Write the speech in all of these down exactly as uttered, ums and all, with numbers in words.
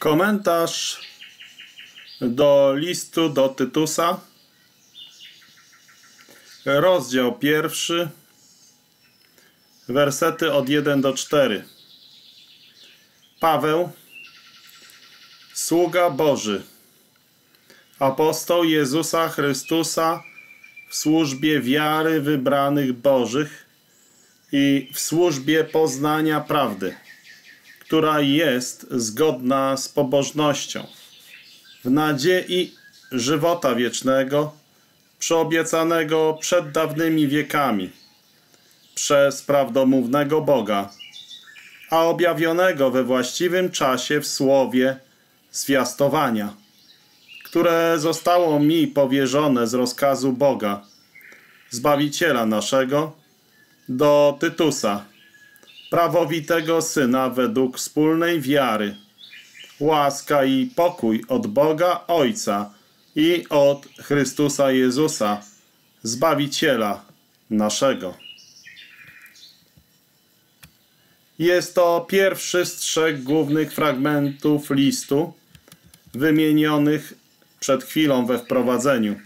Komentarz do listu do Tytusa, rozdział pierwszy, wersety od pierwszego do czwartego. Paweł, sługa Boży, apostoł Jezusa Chrystusa w służbie wiary wybranych Bożych i w służbie poznania prawdy, która jest zgodna z pobożnością, w nadziei żywota wiecznego, przyobiecanego przed dawnymi wiekami przez prawdomównego Boga, a objawionego we właściwym czasie w słowie zwiastowania, które zostało mi powierzone z rozkazu Boga, Zbawiciela naszego, do Tytusa, prawowitego syna według wspólnej wiary. Łaska i pokój od Boga Ojca i od Chrystusa Jezusa, Zbawiciela naszego. Jest to pierwszy z trzech głównych fragmentów listu, wymienionych przed chwilą we wprowadzeniu.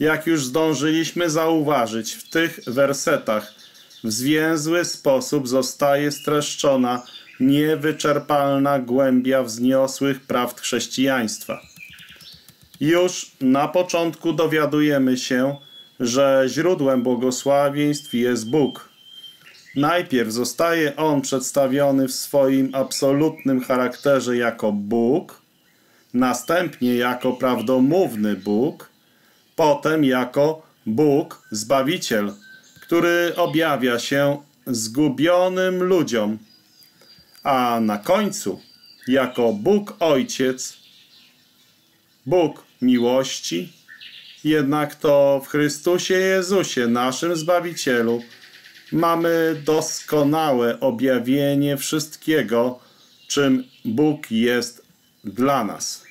Jak już zdążyliśmy zauważyć, w tych wersetach w zwięzły sposób zostaje streszczona niewyczerpalna głębia wzniosłych prawd chrześcijaństwa. Już na początku dowiadujemy się, że źródłem błogosławieństw jest Bóg. Najpierw zostaje On przedstawiony w swoim absolutnym charakterze jako Bóg, następnie jako prawdomówny Bóg, potem jako Bóg Zbawiciel, który objawia się zgubionym ludziom, a na końcu jako Bóg Ojciec, Bóg miłości. Jednak to w Chrystusie Jezusie, naszym Zbawicielu, mamy doskonałe objawienie wszystkiego, czym Bóg jest dla nas.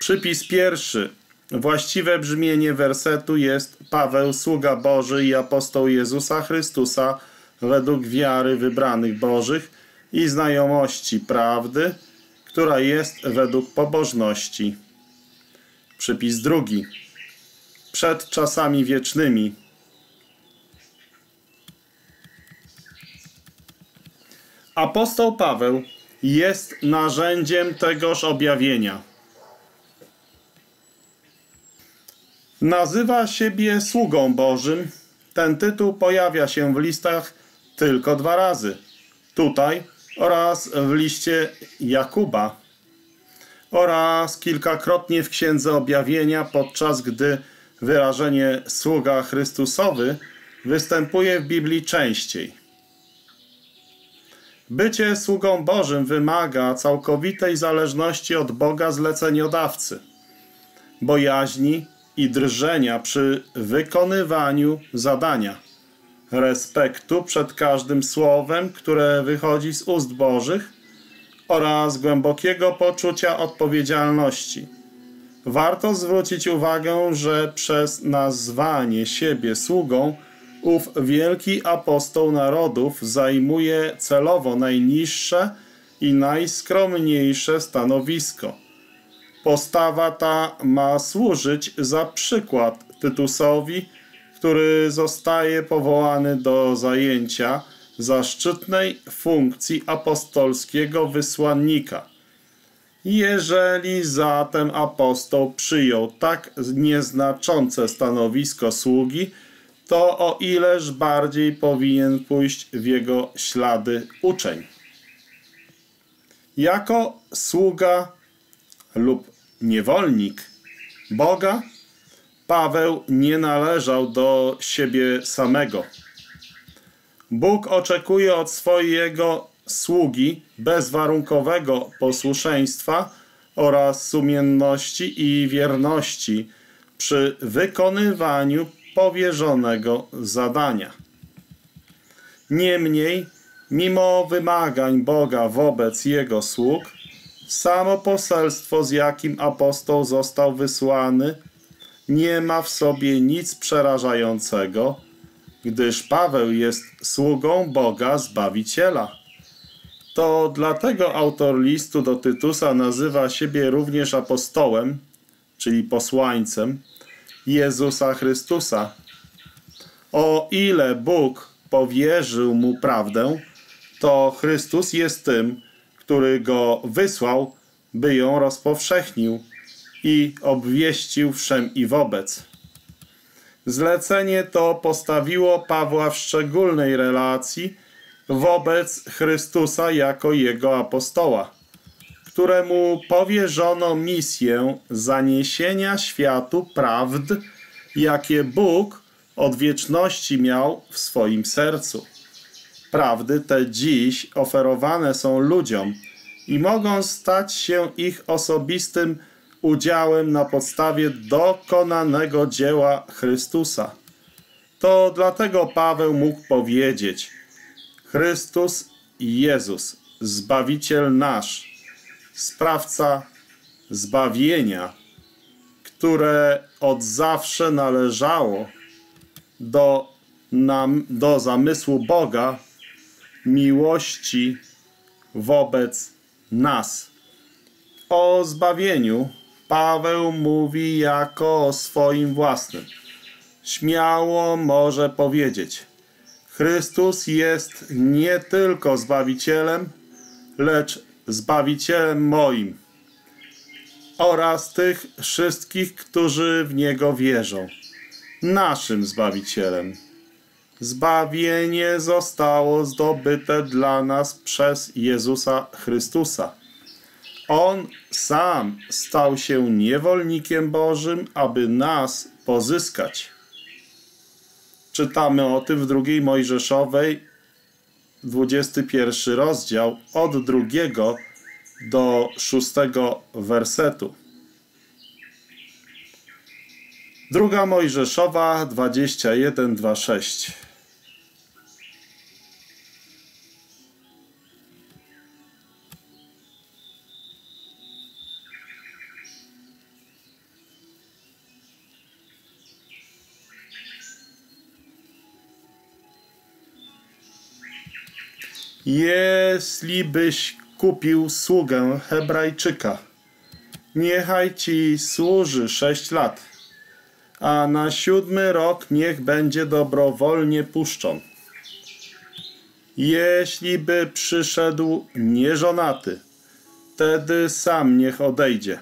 Przypis pierwszy. Właściwe brzmienie wersetu jest: Paweł, sługa Boży i apostoł Jezusa Chrystusa według wiary wybranych Bożych i znajomości prawdy, która jest według pobożności. Przypis drugi. Przed czasami wiecznymi. Apostoł Paweł jest narzędziem tegoż objawienia. Nazywa siebie sługą Bożym. Ten tytuł pojawia się w listach tylko dwa razy. Tutaj oraz w liście Jakuba oraz kilkakrotnie w Księdze Objawienia, podczas gdy wyrażenie sługa Chrystusowy występuje w Biblii częściej. Bycie sługą Bożym wymaga całkowitej zależności od Boga zleceniodawcy, bojaźni i drżenia przy wykonywaniu zadania, respektu przed każdym słowem, które wychodzi z ust Bożych, oraz głębokiego poczucia odpowiedzialności. Warto zwrócić uwagę, że przez nazwanie siebie sługą ów wielki apostoł narodów zajmuje celowo najniższe i najskromniejsze stanowisko. Postawa ta ma służyć za przykład Tytusowi, który zostaje powołany do zajęcia zaszczytnej funkcji apostolskiego wysłannika. Jeżeli zatem apostoł przyjął tak nieznaczące stanowisko sługi, to o ileż bardziej powinien pójść w jego ślady uczeń. Jako sługa lub niewolnik Boga, Paweł nie należał do siebie samego. Bóg oczekuje od swojego sługi bezwarunkowego posłuszeństwa oraz sumienności i wierności przy wykonywaniu powierzonego zadania. Niemniej Mimo wymagań Boga wobec Jego sług, samo poselstwo, z jakim apostoł został wysłany, nie ma w sobie nic przerażającego, gdyż Paweł jest sługą Boga Zbawiciela. To dlatego autor listu do Tytusa nazywa siebie również apostołem, czyli posłańcem Jezusa Chrystusa. O ile Bóg powierzył mu prawdę, to Chrystus jest tym, który go wysłał, by ją rozpowszechnił i obwieścił wszem i wobec. Zlecenie to postawiło Pawła w szczególnej relacji wobec Chrystusa jako jego apostoła, któremu powierzono misję zaniesienia światu prawd, jakie Bóg od wieczności miał w swoim sercu. Prawdy te dziś oferowane są ludziom i mogą stać się ich osobistym udziałem na podstawie dokonanego dzieła Chrystusa. To dlatego Paweł mógł powiedzieć: Chrystus Jezus, Zbawiciel nasz, sprawca zbawienia, które od zawsze należało do, nam, do zamysłu Boga, miłości wobec nas. O zbawieniu Paweł mówi jako o swoim własnym. Śmiało może powiedzieć: Chrystus jest nie tylko Zbawicielem, lecz Zbawicielem moim oraz tych wszystkich, którzy w Niego wierzą. Naszym Zbawicielem. Zbawienie zostało zdobyte dla nas przez Jezusa Chrystusa. On sam stał się niewolnikiem Bożym, aby nas pozyskać. Czytamy o tym w drugiej Mojżeszowej, dwudziesty pierwszy rozdział, od drugiego do szóstego wersetu. Druga Mojżeszowa, dwadzieścia jeden, dwa, sześć. Jeśli byś kupił sługę Hebrajczyka, niechaj ci służy sześć lat, a na siódmy rok niech będzie dobrowolnie puszczon. Jeśli by przyszedł nieżonaty, wtedy sam niech odejdzie.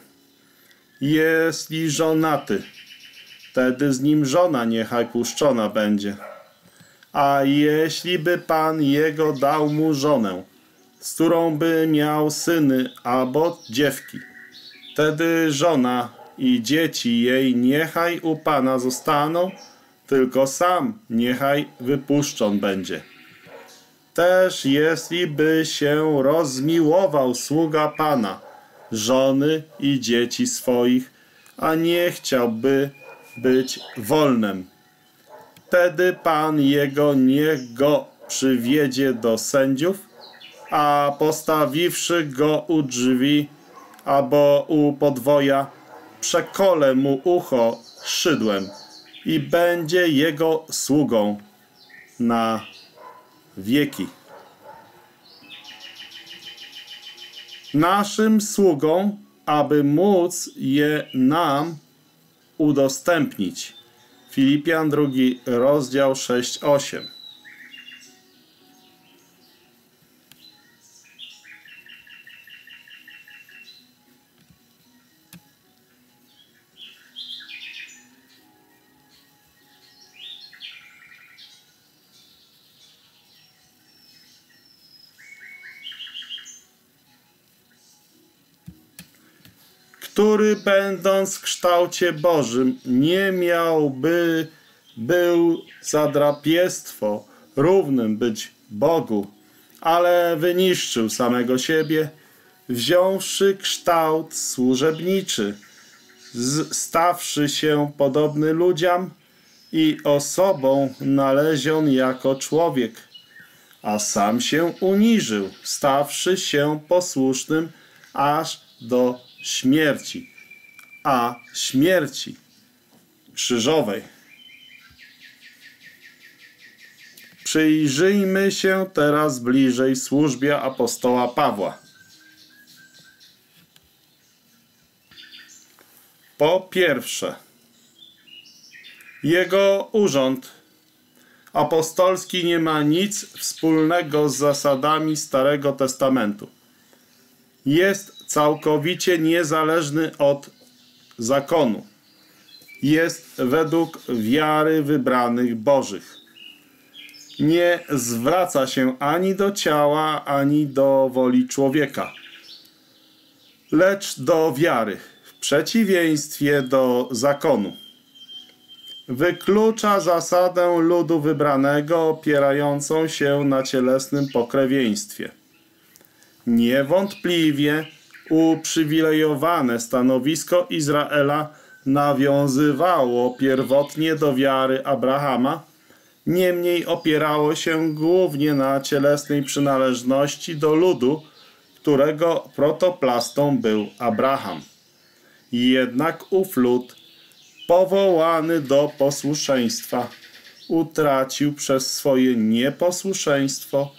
Jeśli żonaty, wtedy z nim żona niechaj puszczona będzie. A jeśli by Pan jego dał mu żonę, z którą by miał syny albo dziewki, wtedy żona i dzieci jej niechaj u Pana zostaną, tylko sam niechaj wypuszczon będzie. Też jeśli by się rozmiłował sługa Pana, żony i dzieci swoich, a nie chciałby być wolnym, wtedy Pan jego niech go przywiedzie do sędziów, a postawiwszy go u drzwi albo u podwoja, przekole mu ucho szydłem i będzie jego sługą na wieki. Naszym sługą, aby móc je nam udostępnić. Filipian drugi, rozdział sześć, osiem. Który będąc w kształcie Bożym nie miałby, był za drapiestwo równym być Bogu, ale wyniszczył samego siebie, wziąwszy kształt służebniczy, stawszy się podobny ludziom i osobą nalezion jako człowiek. a sam się uniżył, stawszy się posłusznym aż do śmierci, a śmierci krzyżowej. Przyjrzyjmy się teraz bliżej służbie apostoła Pawła. Po pierwsze, jego urząd apostolski nie ma nic wspólnego z zasadami Starego Testamentu. Jest całkowicie niezależny od zakonu. Jest według wiary wybranych Bożych. Nie zwraca się ani do ciała, ani do woli człowieka, lecz do wiary, w przeciwieństwie do zakonu. Wyklucza zasadę ludu wybranego opierającą się na cielesnym pokrewieństwie. Niewątpliwie uprzywilejowane stanowisko Izraela nawiązywało pierwotnie do wiary Abrahama, niemniej opierało się głównie na cielesnej przynależności do ludu, którego protoplastą był Abraham. Jednak ów lud, powołany do posłuszeństwa, utracił przez swoje nieposłuszeństwo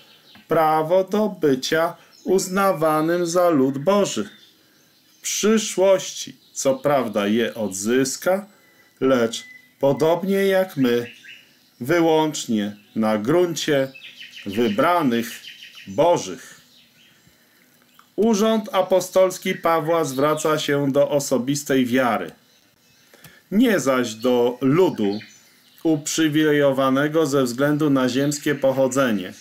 prawo do bycia uznawanym za lud Boży. W przyszłości, co prawda, je odzyska, lecz podobnie jak my, wyłącznie na gruncie wybranych Bożych. Urząd apostolski Pawła zwraca się do osobistej wiary, nie zaś do ludu uprzywilejowanego ze względu na ziemskie pochodzenie.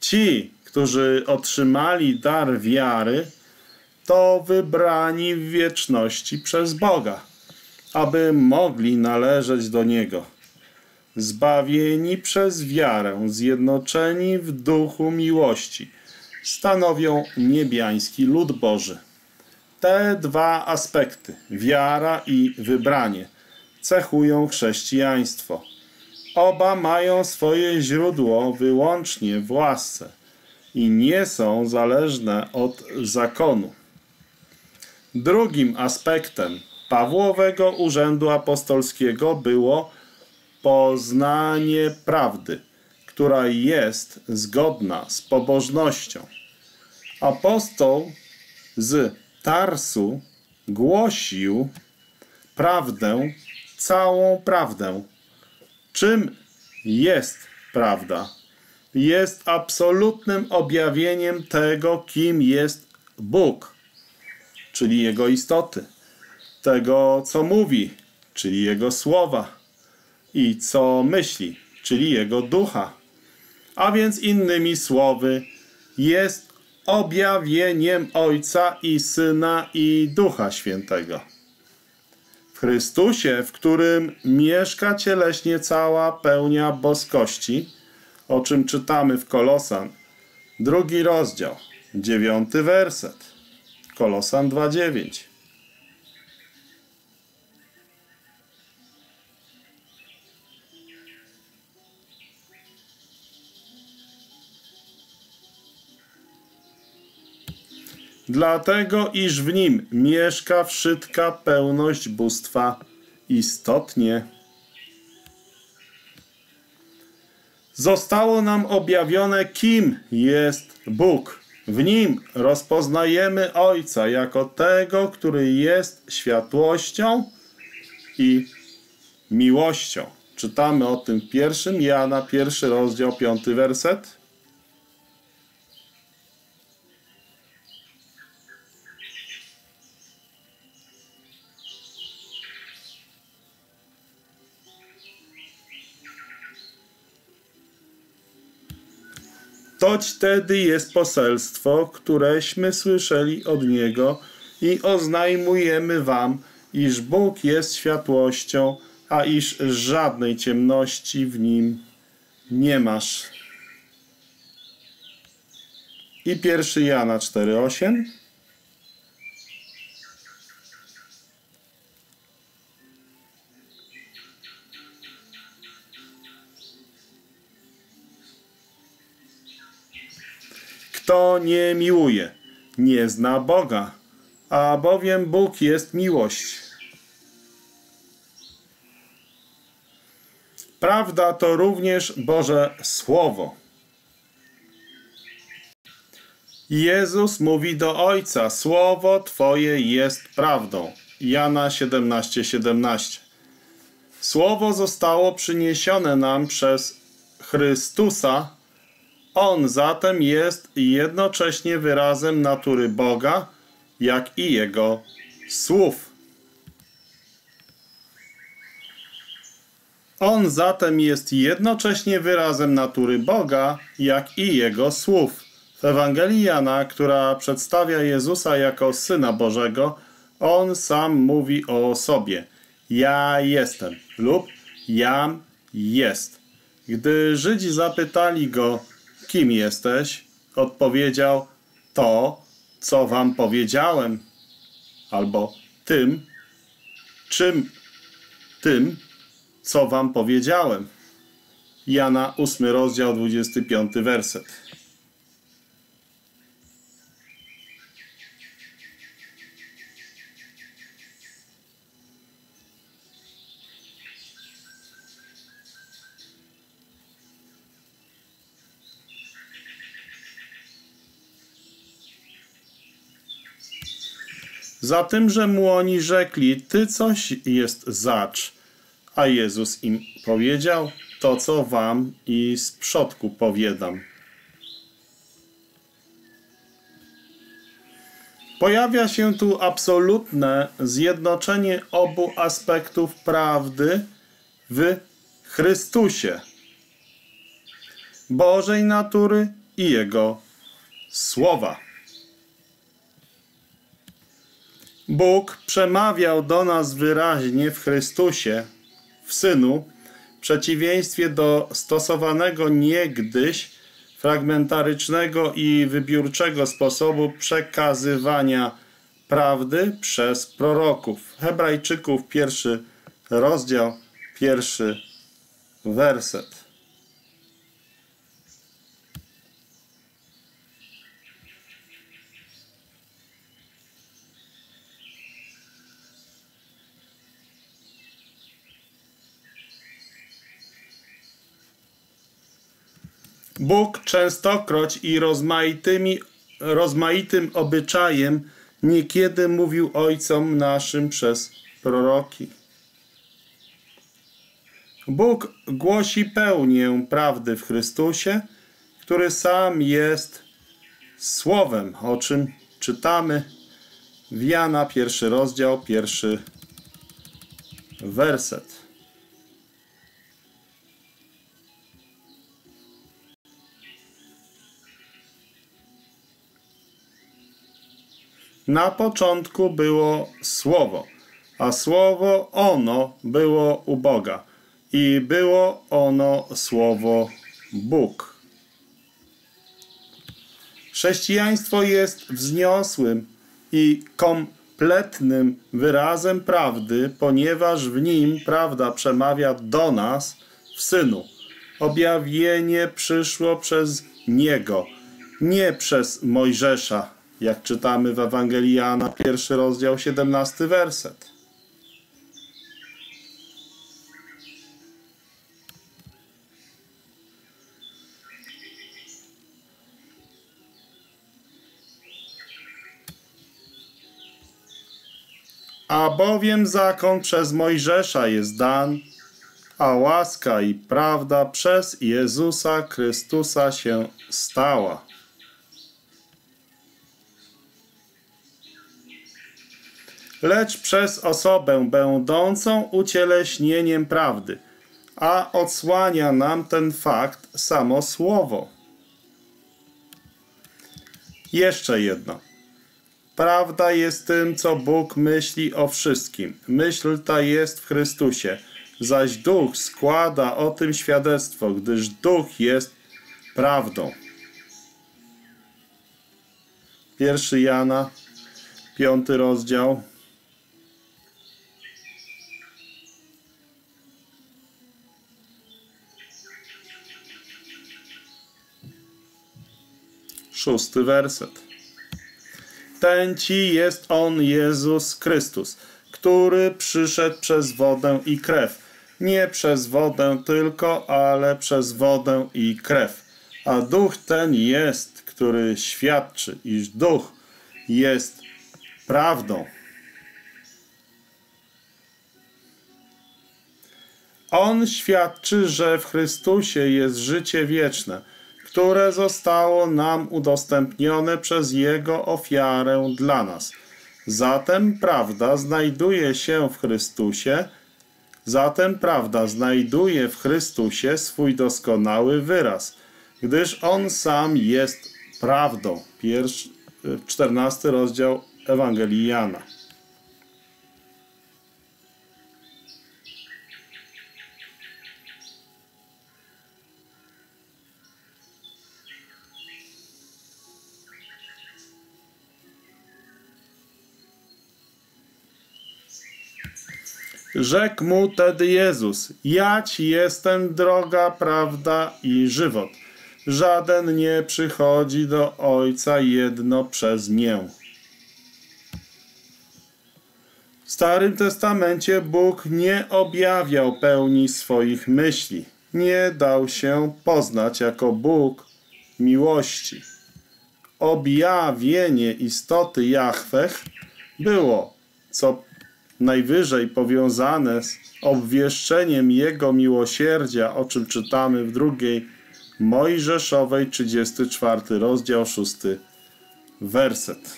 Ci, którzy otrzymali dar wiary, to wybrani w wieczności przez Boga, aby mogli należeć do Niego. Zbawieni przez wiarę, zjednoczeni w duchu miłości, stanowią niebiański lud Boży. Te dwa aspekty, wiara i wybranie, cechują chrześcijaństwo. Oba mają swoje źródło wyłącznie w łasce i nie są zależne od zakonu. Drugim aspektem Pawłowego urzędu apostolskiego było poznanie prawdy, która jest zgodna z pobożnością. Apostoł z Tarsu głosił prawdę, całą prawdę. Czym jest prawda? Jest absolutnym objawieniem tego, kim jest Bóg, czyli Jego istoty, tego, co mówi, czyli Jego słowa, i co myśli, czyli Jego ducha. A więc innymi słowy, jest objawieniem Ojca i Syna i Ducha Świętego. W Chrystusie, w którym mieszka cieleśnie cała pełnia boskości, o czym czytamy w Kolosan, drugi rozdział, dziewiąty werset, Kolosan dwa dziewięć. Dlatego, iż w nim mieszka wszytka pełność bóstwa, istotnie zostało nam objawione, kim jest Bóg. W nim rozpoznajemy Ojca jako tego, który jest światłością i miłością. Czytamy o tym w pierwszym Jana, pierwszy rozdział, piąty werset. Toć tedy jest poselstwo, któreśmy słyszeli od Niego i oznajmujemy wam, iż Bóg jest światłością, a iż żadnej ciemności w Nim nie masz. I pierwszy Jana cztery osiem. Kto nie miłuje, nie zna Boga, a bowiem Bóg jest miłość. Prawda to również Boże Słowo. Jezus mówi do Ojca: Słowo Twoje jest prawdą. Jana siedemnaście siedemnaście. Słowo zostało przyniesione nam przez Chrystusa. On zatem jest jednocześnie wyrazem natury Boga, jak i Jego słów. On zatem jest jednocześnie wyrazem natury Boga, jak i Jego słów. W Ewangelii Jana, która przedstawia Jezusa jako Syna Bożego, On sam mówi o sobie: ja jestem lub jam jest. Gdy Żydzi zapytali Go: kim jesteś? Odpowiedział: to, co wam powiedziałem, albo tym, czym tym, co wam powiedziałem. Jana ósmy rozdział, dwudziesty piąty werset. Zatymże mu oni rzekli: ty coś jest zacz. A Jezus im powiedział: to, co wam i z przodku powiadam. Pojawia się tu absolutne zjednoczenie obu aspektów prawdy w Chrystusie, Bożej natury i Jego słowa. Bóg przemawiał do nas wyraźnie w Chrystusie, w Synu, w przeciwieństwie do stosowanego niegdyś fragmentarycznego i wybiórczego sposobu przekazywania prawdy przez proroków. Hebrajczyków, pierwszy rozdział, pierwszy werset. Bóg częstokroć i rozmaitymi, rozmaitym obyczajem niekiedy mówił ojcom naszym przez proroki. Bóg głosi pełnię prawdy w Chrystusie, który sam jest Słowem, o czym czytamy w Jana pierwszy rozdział, pierwszy werset. Na początku było Słowo, a Słowo ono było u Boga i było ono Słowo Bóg. Chrześcijaństwo jest wzniosłym i kompletnym wyrazem prawdy, ponieważ w nim prawda przemawia do nas w Synu. Objawienie przyszło przez Niego, nie przez Mojżesza, jak czytamy w Ewangelii Jana, pierwszy rozdział, siedemnasty werset. A bowiem zakon przez Mojżesza jest dan, a łaska i prawda przez Jezusa Chrystusa się stała. Lecz przez osobę będącą ucieleśnieniem prawdy, a odsłania nam ten fakt samo Słowo. Jeszcze jedno. Prawda jest tym, co Bóg myśli o wszystkim. Myśl ta jest w Chrystusie, zaś Duch składa o tym świadectwo, gdyż Duch jest prawdą. Pierwszy Jana, piąty rozdział. szósty werset. Ten ci jest on, Jezus Chrystus, który przyszedł przez wodę i krew. Nie przez wodę tylko, ale przez wodę i krew. A duch ten jest, który świadczy, iż duch jest prawdą. On świadczy, że w Chrystusie jest życie wieczne, które zostało nam udostępnione przez Jego ofiarę dla nas. Zatem prawda znajduje się w Chrystusie, zatem prawda znajduje w Chrystusie swój doskonały wyraz, gdyż On sam jest prawdą. Pierwszy, czternasty rozdział Ewangelii Jana. Rzekł mu tedy Jezus, ja ci jestem droga, prawda i żywot. Żaden nie przychodzi do Ojca jedno przez mię. W Starym Testamencie Bóg nie objawiał pełni swoich myśli. Nie dał się poznać jako Bóg miłości. Objawienie istoty Jahwech było, co najwyżej powiązane z obwieszczeniem Jego miłosierdzia, o czym czytamy w drugiej Mojżeszowej, trzydziesty czwarty rozdział, szósty werset.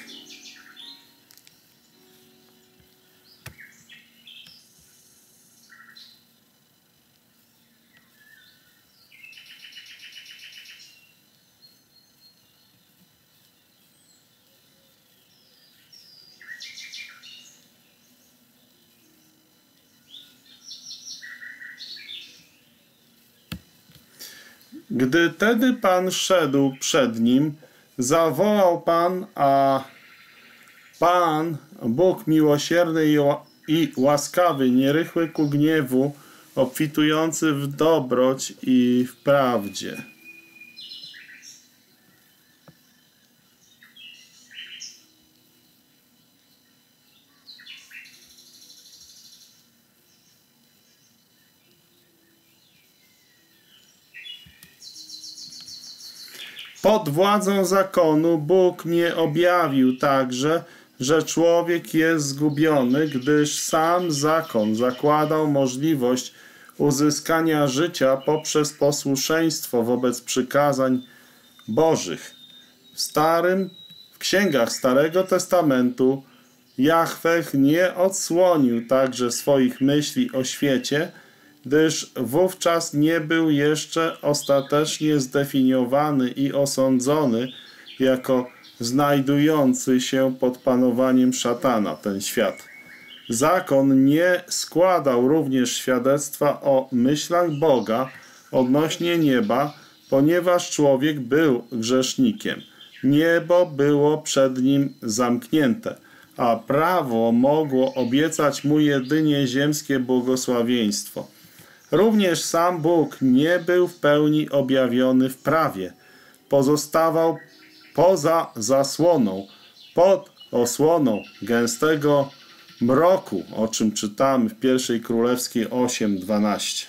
Gdy tedy Pan szedł przed nim, zawołał Pan, a Pan, Bóg miłosierny i łaskawy, nierychły ku gniewu, obfitujący w dobroć i w prawdzie. Pod władzą zakonu Bóg nie objawił także, że człowiek jest zgubiony, gdyż sam zakon zakładał możliwość uzyskania życia poprzez posłuszeństwo wobec przykazań Bożych. W, starym, w księgach Starego Testamentu Jahwech nie odsłonił także swoich myśli o świecie, gdyż wówczas nie był jeszcze ostatecznie zdefiniowany i osądzony jako znajdujący się pod panowaniem szatana ten świat. Zakon nie składał również świadectwa o myślach Boga odnośnie nieba, ponieważ człowiek był grzesznikiem. Niebo było przed nim zamknięte, a prawo mogło obiecać mu jedynie ziemskie błogosławieństwo. Również sam Bóg nie był w pełni objawiony w prawie. Pozostawał poza zasłoną, pod osłoną gęstego mroku, o czym czytamy w pierwszej Królewskiej osiem dwanaście.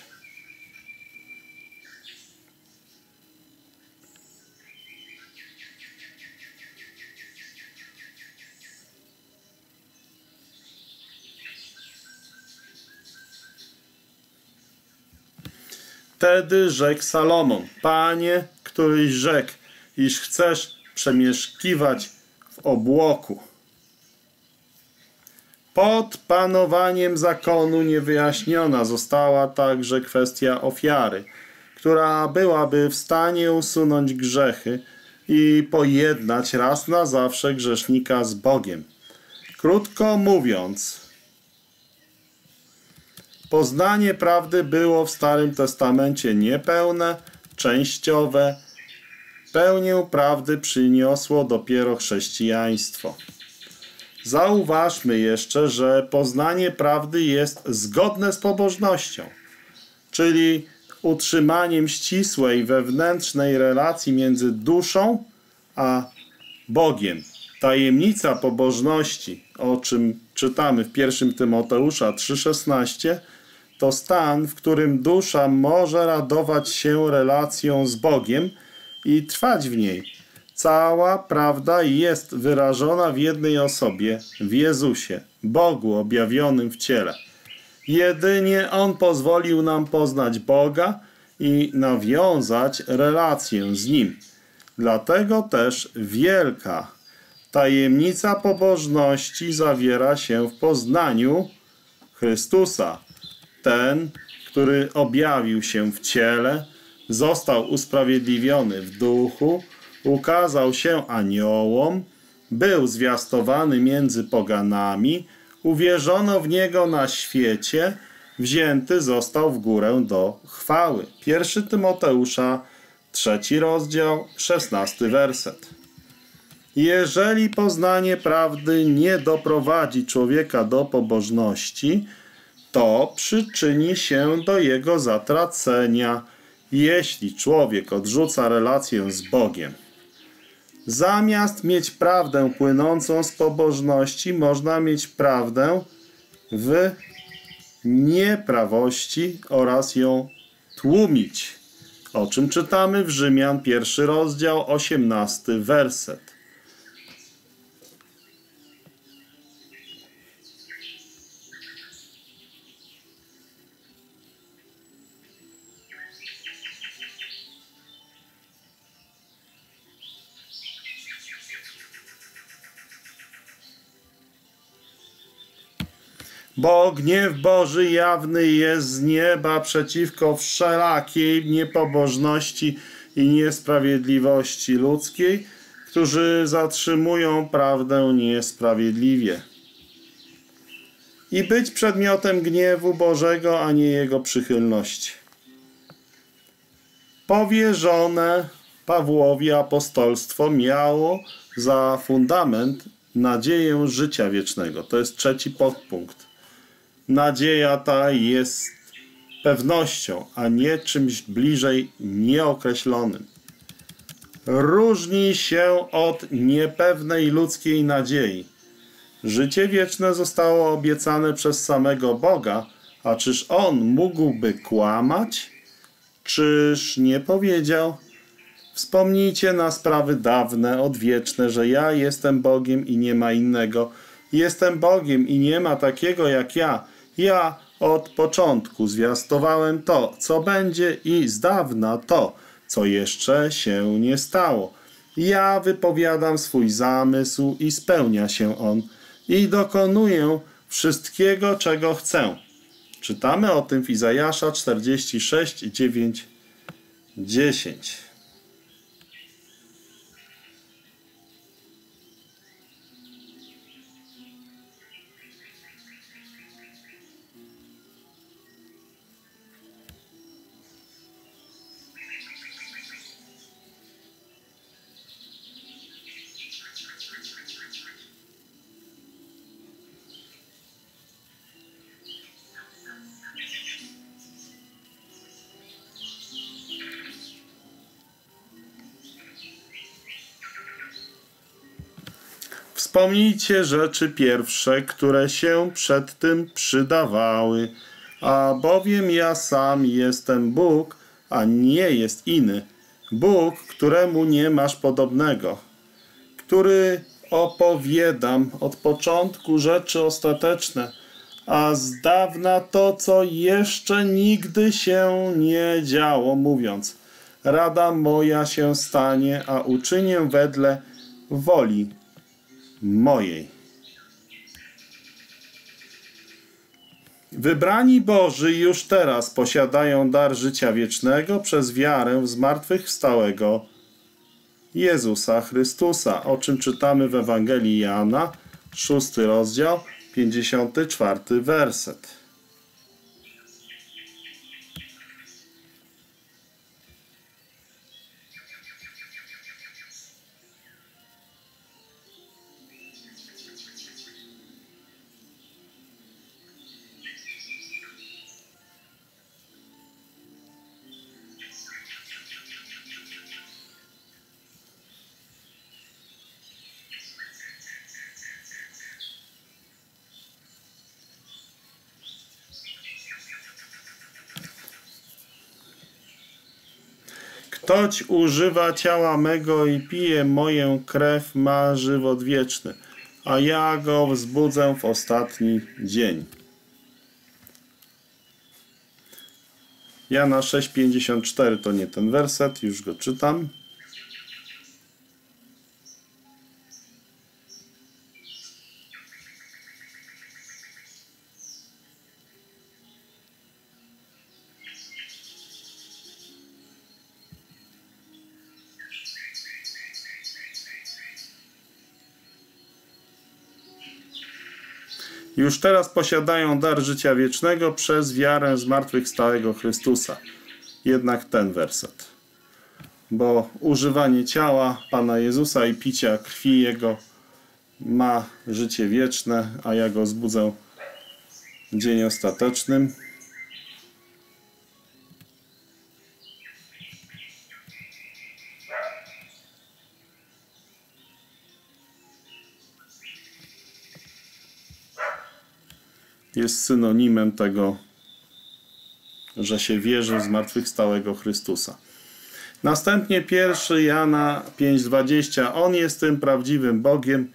Wtedy rzekł Salomon, Panie, któryś rzekł, iż chcesz przemieszkiwać w obłoku. Pod panowaniem zakonu niewyjaśniona została także kwestia ofiary, która byłaby w stanie usunąć grzechy i pojednać raz na zawsze grzesznika z Bogiem. Krótko mówiąc, poznanie prawdy było w Starym Testamencie niepełne, częściowe. Pełnię prawdy przyniosło dopiero chrześcijaństwo. Zauważmy jeszcze, że poznanie prawdy jest zgodne z pobożnością, czyli utrzymaniem ścisłej wewnętrznej relacji między duszą a Bogiem. Tajemnica pobożności, o czym czytamy w pierwszym Tymoteusza trzy szesnaście, to stan, w którym dusza może radować się relacją z Bogiem i trwać w niej. Cała prawda jest wyrażona w jednej osobie, w Jezusie, Bogu objawionym w ciele. Jedynie On pozwolił nam poznać Boga i nawiązać relację z Nim. Dlatego też wielka tajemnica pobożności zawiera się w poznaniu Chrystusa. Ten, który objawił się w ciele, został usprawiedliwiony w duchu, ukazał się aniołom, był zwiastowany między poganami, uwierzono w Niego na świecie, wzięty został w górę do chwały. pierwszy Tymoteusza, trzeci rozdział, szesnasty werset. Jeżeli poznanie prawdy nie doprowadzi człowieka do pobożności, to przyczyni się do jego zatracenia, jeśli człowiek odrzuca relację z Bogiem. Zamiast mieć prawdę płynącą z pobożności, można mieć prawdę w nieprawości oraz ją tłumić, o czym czytamy w Rzymian pierwszy rozdział, osiemnasty werset. Bo gniew Boży jawny jest z nieba przeciwko wszelakiej niepobożności i niesprawiedliwości ludzkiej, którzy zatrzymują prawdę niesprawiedliwie. I być przedmiotem gniewu Bożego, a nie Jego przychylności. Powierzone Pawłowi apostolstwo miało za fundament nadzieję życia wiecznego. To jest trzeci podpunkt. Nadzieja ta jest pewnością, a nie czymś bliżej nieokreślonym. Różni się od niepewnej ludzkiej nadziei. Życie wieczne zostało obiecane przez samego Boga, a czyż On mógłby kłamać? Czyż nie powiedział? Wspomnijcie na sprawy dawne, odwieczne, że ja jestem Bogiem i nie ma innego. Jestem Bogiem i nie ma takiego jak ja. Ja od początku zwiastowałem to, co będzie i z dawna to, co jeszcze się nie stało. Ja wypowiadam swój zamysł i spełnia się on i dokonuję wszystkiego, czego chcę. Czytamy o tym w Izajasza czterdzieści sześć, dziewięć, dziesięć. Wspomnijcie rzeczy pierwsze, które się przed tym przydawały, a bowiem ja sam jestem Bóg, a nie jest inny. Bóg, któremu nie masz podobnego, który opowiadam od początku rzeczy ostateczne, a z dawna to, co jeszcze nigdy się nie działo, mówiąc, rada moja się stanie, a uczynię wedle woli mojej. Wybrani Boży już teraz posiadają dar życia wiecznego przez wiarę w zmartwychwstałego Jezusa Chrystusa, o czym czytamy w Ewangelii Jana, szósty rozdział, pięćdziesiąty czwarty werset. Ktoś używa ciała mego i pije moją krew, ma żywot wieczny, a ja go wzbudzę w ostatni dzień. Jana sześć, pięćdziesiąt cztery, to nie ten werset, już go czytam. Już teraz posiadają dar życia wiecznego przez wiarę zmartwychwstałego Chrystusa. Jednak ten werset. Bo używanie ciała Pana Jezusa i picia krwi Jego ma życie wieczne, a ja go zbudzę w dzień ostatecznym. Jest synonimem tego, że się wierzy w zmartwychwstałego Chrystusa. Następnie pierwszy Jana pięć, dwadzieścia. On jest tym prawdziwym Bogiem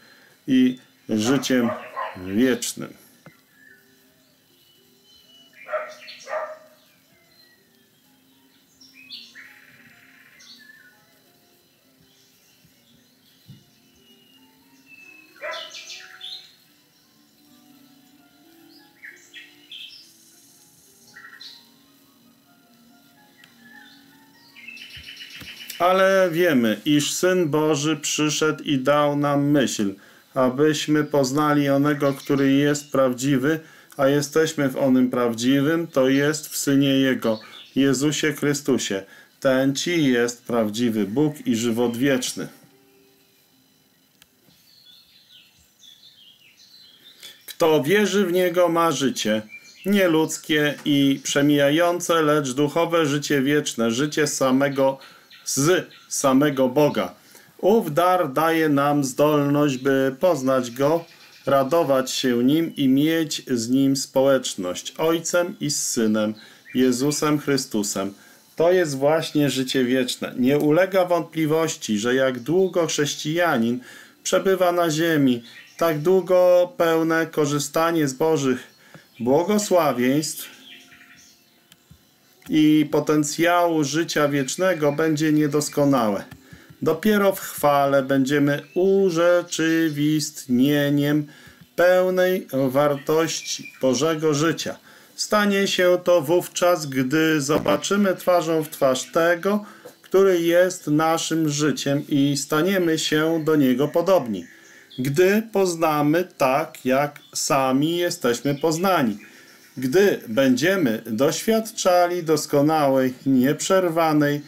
i życiem wiecznym. Ale wiemy, iż Syn Boży przyszedł i dał nam myśl, abyśmy poznali onego, który jest prawdziwy, a jesteśmy w onym prawdziwym, to jest w Synie Jego, Jezusie Chrystusie. Ten ci jest prawdziwy Bóg i żywot wieczny. Kto wierzy w Niego, ma życie. Nie ludzkie i przemijające, lecz duchowe życie wieczne, życie samego z samego Boga. Ów dar daje nam zdolność, by poznać Go, radować się Nim i mieć z Nim społeczność, Ojcem i z Synem, Jezusem Chrystusem. To jest właśnie życie wieczne. Nie ulega wątpliwości, że jak długo chrześcijanin przebywa na ziemi, tak długo pełne korzystanie z Bożych błogosławieństw i potencjału życia wiecznego będzie niedoskonałe. Dopiero w chwale będziemy urzeczywistnieniem pełnej wartości Bożego życia. Stanie się to wówczas, gdy zobaczymy twarzą w twarz Tego, który jest naszym życiem i staniemy się do Niego podobni. Gdy poznamy tak, jak sami jesteśmy poznani. Gdy będziemy doświadczali doskonałej, nieprzerwanej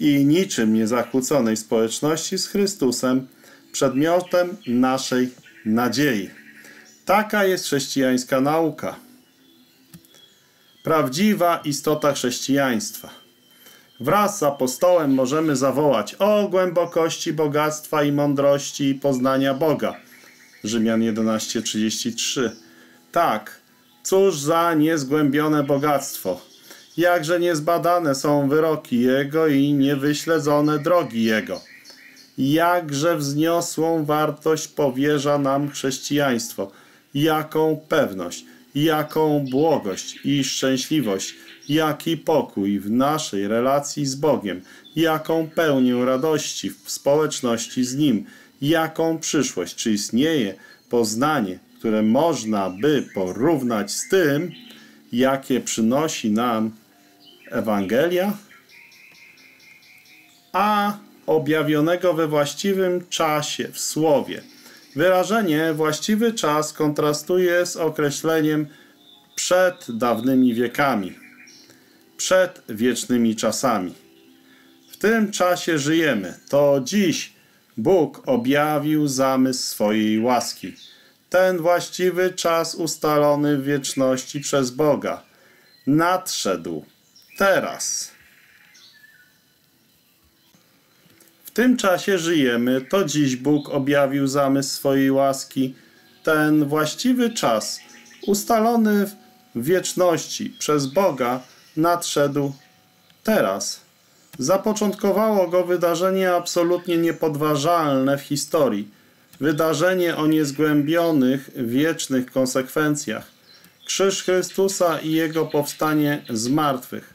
i niczym niezakłóconej społeczności z Chrystusem, przedmiotem naszej nadziei. Taka jest chrześcijańska nauka. Prawdziwa istota chrześcijaństwa. Wraz z apostołem możemy zawołać o głębokości bogactwa i mądrości i poznania Boga. Rzymian jedenaście, trzydzieści trzy. Tak. Cóż za niezgłębione bogactwo! Jakże niezbadane są wyroki Jego i niewyśledzone drogi Jego! Jakże wzniosłą wartość powierza nam chrześcijaństwo! Jaką pewność, jaką błogość i szczęśliwość, jaki pokój w naszej relacji z Bogiem, jaką pełnię radości w społeczności z Nim, jaką przyszłość, czy istnieje poznanie, które można by porównać z tym, jakie przynosi nam Ewangelia, a objawionego we właściwym czasie, w Słowie. Wyrażenie właściwy czas kontrastuje z określeniem przed dawnymi wiekami, przed wiecznymi czasami. W tym czasie żyjemy, to dziś Bóg objawił zamysł swojej łaski. Ten właściwy czas ustalony w wieczności przez Boga nadszedł teraz. W tym czasie żyjemy, to dziś Bóg objawił zamysł swojej łaski. Ten właściwy czas ustalony w wieczności przez Boga nadszedł teraz. Zapoczątkowało go wydarzenie absolutnie niepodważalne w historii. Wydarzenie o niezgłębionych, wiecznych konsekwencjach. Krzyż Chrystusa i Jego powstanie z martwych.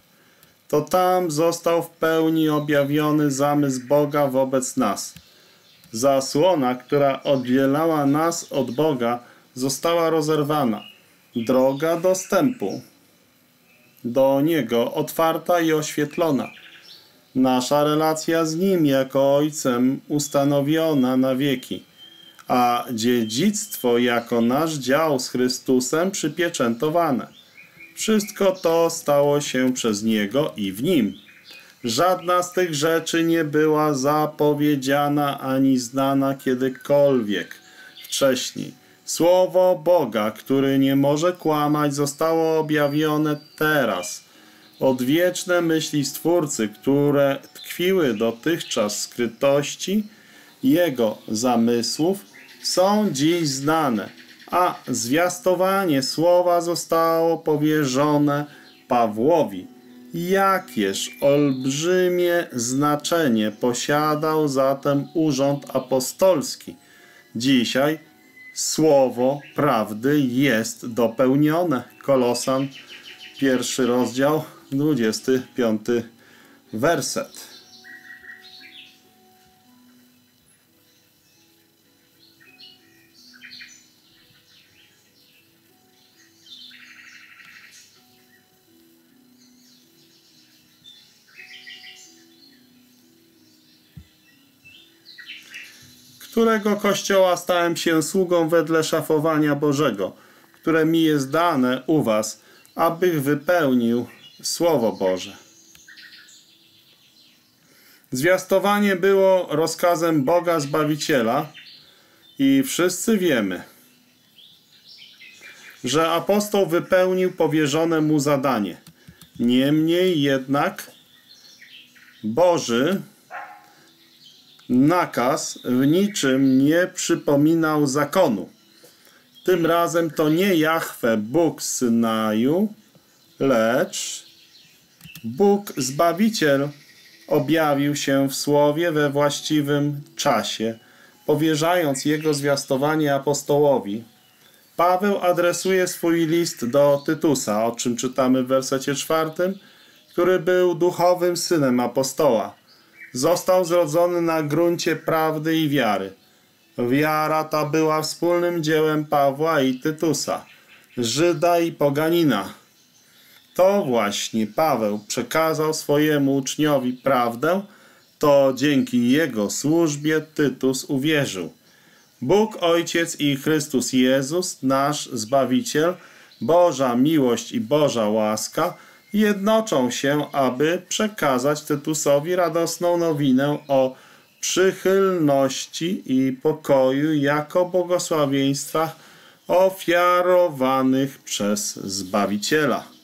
To tam został w pełni objawiony zamysł Boga wobec nas. Zasłona, która oddzielała nas od Boga, została rozerwana. Droga dostępu do Niego otwarta i oświetlona. Nasza relacja z Nim jako Ojcem ustanowiona na wieki, a dziedzictwo jako nasz dział z Chrystusem przypieczętowane. Wszystko to stało się przez Niego i w Nim. Żadna z tych rzeczy nie była zapowiedziana ani znana kiedykolwiek wcześniej. Słowo Boga, który nie może kłamać, zostało objawione teraz. Odwieczne myśli Stwórcy, które tkwiły dotychczas w skrytości Jego zamysłów, są dziś znane, a zwiastowanie słowa zostało powierzone Pawłowi. Jakież olbrzymie znaczenie posiadał zatem urząd apostolski. Dzisiaj słowo prawdy jest dopełnione. Kolosan, pierwszy rozdział, dwudziesty piąty werset. Którego Kościoła stałem się sługą wedle szafowania Bożego, które mi jest dane u was, abych wypełnił Słowo Boże. Zwiastowanie było rozkazem Boga Zbawiciela i wszyscy wiemy, że apostoł wypełnił powierzone mu zadanie. Niemniej jednak Boży nakaz w niczym nie przypominał zakonu. Tym razem to nie Jahwe, Bóg Synaju, lecz Bóg Zbawiciel objawił się w Słowie we właściwym czasie, powierzając jego zwiastowanie apostołowi. Paweł adresuje swój list do Tytusa, o czym czytamy w wersecie czwartym, który był duchowym synem apostoła. Został zrodzony na gruncie prawdy i wiary. Wiara ta była wspólnym dziełem Pawła i Tytusa, Żyda i poganina. To właśnie Paweł przekazał swojemu uczniowi prawdę, to dzięki jego służbie Tytus uwierzył. Bóg Ojciec i Chrystus Jezus, nasz Zbawiciel, Boża miłość i Boża łaska, jednoczą się, aby przekazać Tytusowi radosną nowinę o przychylności i pokoju jako błogosławieństwach ofiarowanych przez Zbawiciela.